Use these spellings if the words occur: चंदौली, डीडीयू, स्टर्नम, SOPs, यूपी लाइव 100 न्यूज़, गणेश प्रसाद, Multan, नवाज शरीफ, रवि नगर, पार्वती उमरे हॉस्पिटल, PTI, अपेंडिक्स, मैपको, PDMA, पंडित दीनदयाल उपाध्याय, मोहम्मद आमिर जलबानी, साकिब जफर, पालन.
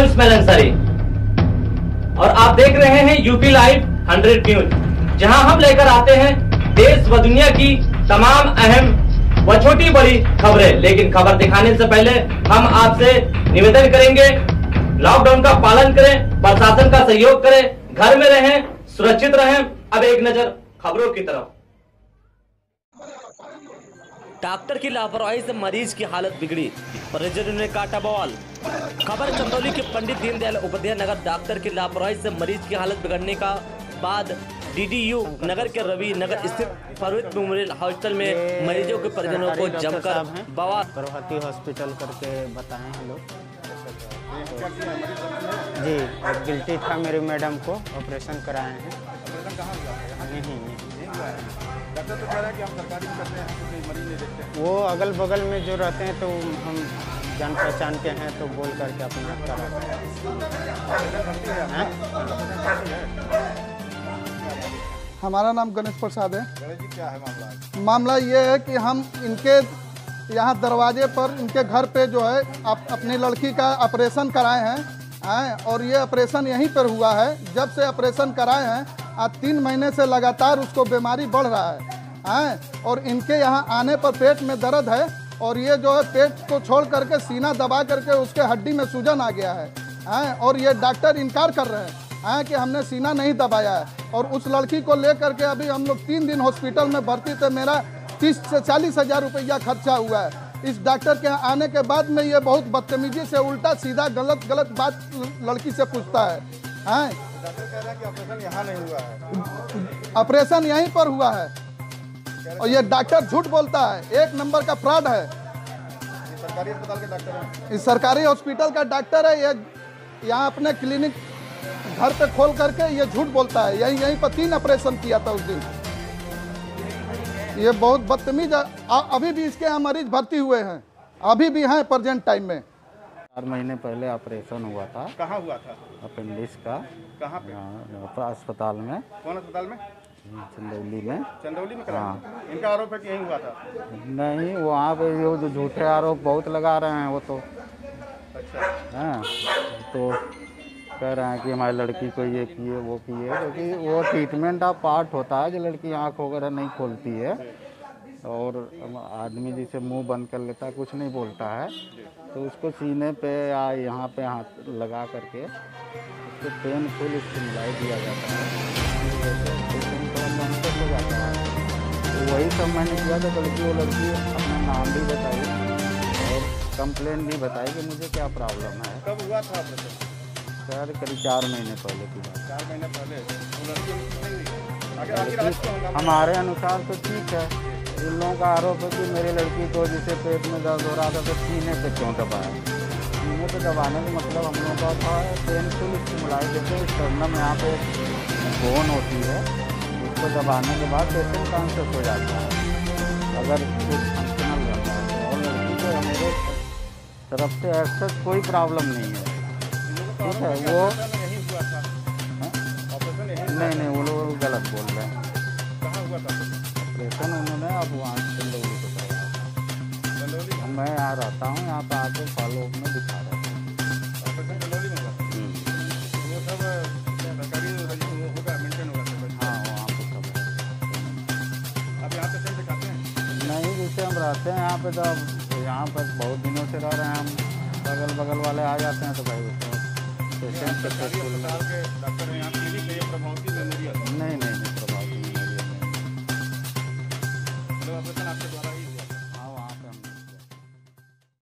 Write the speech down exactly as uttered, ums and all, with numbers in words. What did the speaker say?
Travels में अंसारी और आप देख रहे हैं यूपी लाइव हंड्रेड न्यूज़, जहां हम लेकर आते हैं देश व दुनिया की तमाम अहम व छोटी बड़ी खबरें। लेकिन खबर दिखाने से पहले हम आपसे निवेदन करेंगे, लॉकडाउन का पालन करें, प्रशासन का सहयोग करें, घर में रहें, सुरक्षित रहें। अब एक नजर खबरों की तरफ। डॉक्टर की लापरवाही से मरीज की हालत बिगड़ी, परिजनों ने काटा बवाल। खबर चंदौली के पंडित दीनदयाल उपाध्याय नगर, डॉक्टर की लापरवाही से मरीज की हालत बिगड़ने का बाद डीडीयू नगर के रवि नगर स्थित पार्वती उमरे हॉस्पिटल में मरीजों के परिजनों को जमकर बवाल। पार्वती हॉस्पिटल करके बताएं हम लोग जी, और गिल्टी था मेरी मैडम को ऑपरेशन कराए हैं। डॉक्टर तो कह रहा है कि हम सरकारी में करते हैं, तो मरीज नहीं देखते, वो अगल बगल में जो रहते हैं तो हम जान पहचान के हैं, तो बोल करके अपना है। हमारा नाम गणेश प्रसाद है। गणेश जी, क्या है मामला? मामला ये है कि हम इनके यहाँ दरवाजे पर इनके घर पे जो है आप अपनी लड़की का ऑपरेशन कराए हैं, और ये ऑपरेशन यहीं पर हुआ है। जब से ऑपरेशन कराए हैं आज तीन महीने से लगातार उसको बीमारी बढ़ रहा है हैं, और इनके यहाँ आने पर पेट में दर्द है, और ये जो है पेट को छोड़ करके सीना दबा करके उसके हड्डी में सूजन आ गया है हैं, और ये डॉक्टर इनकार कर रहे हैं हैं कि हमने सीना नहीं दबाया है। और उस लड़की को ले करके अभी हम लोग तीन दिन हॉस्पिटल में भर्ती थे, मेरा तीस से चालीस हज़ार रुपया खर्चा हुआ है। इस डॉक्टर के यहाँ आने के बाद में ये बहुत बदतमीजी से उल्टा सीधा गलत गलत बात लड़की से पूछता है हैं। डॉक्टर कह रहा है कि ऑपरेशन यहाँ नहीं हुआ है, ऑपरेशन यहीं पर हुआ है, और ये डॉक्टर झूठ बोलता है, एक नंबर का फ्रॉड है। इस सरकारी अस्पताल के डॉक्टर है, इस सरकारी हॉस्पिटल का डॉक्टर है, ये यहाँ अपने क्लिनिक घर पे खोल करके ये झूठ बोलता है। यहीं यहीं पर तीन ऑपरेशन किया था उस दिन। ये बहुत बदतमीज, अभी भी इसके यहाँ मरीज भर्ती हुए हैं, अभी भी हैं प्रेजेंट टाइम में। चार महीने पहले ऑपरेशन हुआ था। कहाँ हुआ था? अपेंडिक्स का। कहाँ पे? अस्पताल में। कौन अस्पताल में? चंदौली में। चंदौली में करा? हाँ। इनका आरोप है कि यहीं हुआ था? नहीं, वहाँ पे वो जो झूठे आरोप बहुत लगा रहे हैं वो तो। अच्छा। हाँ, तो कह रहे हैं कि हमारी लड़की को ये किए वो किए, क्योंकि वो ट्रीटमेंट का पार्ट होता है, जो लड़की आँख वगैरह नहीं खोलती है और आदमी जिसे मुंह बंद कर लेता है, कुछ नहीं बोलता है, तो उसको सीने पे या यहाँ पे हाथ लगा करके उसको पेन फुल स्टिमुलाई दिया जाता है, तो हो जाता है। तो वही सब मैंने किया, तो बल्कि वो लड़की अपना नाम भी बताई और कंप्लेन भी बताई कि मुझे क्या प्रॉब्लम है। कब हुआ था सर? करीब चार महीने पहले की बात। चार महीने पहले हमारे अनुसार तो ठीक है। इन लोगों का आरोप है कि मेरी लड़की को जिसे पेट में दर्द हो रहा था तो सीने पे क्यों दबाया? सीने पे दबाने का मतलब हम लोगों का था पेनफुल स्टिमुलाई, जैसे स्टर्नम यहाँ पे बोन होती है, उसको दबाने के बाद पेशेंट कॉन्शियस हो जाता है, अगर कुछ फंक्शनल रहता है। और लड़की को मेरे तरफ से एक्सेस कोई प्रॉब्लम नहीं है, ठीक है। वो नहीं नहीं वो लोग गलत बोल रहे हैं। कहाँ हुआ था ऑपरेशन? उन्होंने अब वहाँ चंदौली को कराया। मैं यहाँ रहता हूँ, यहाँ पर आके फॉलो अप में दिखा रहा हूँ। ऑपरेशन चंदौली में हुआ? वो सब सरकारी होगा, मेंटेन होगा सब? हाँ, वहाँ पे सब। अब यहाँ पे पेशेंट दिखाते हैं? नहीं, जैसे हम रहते हैं यहाँ पे, तो यहाँ पर बहुत दिनों से रह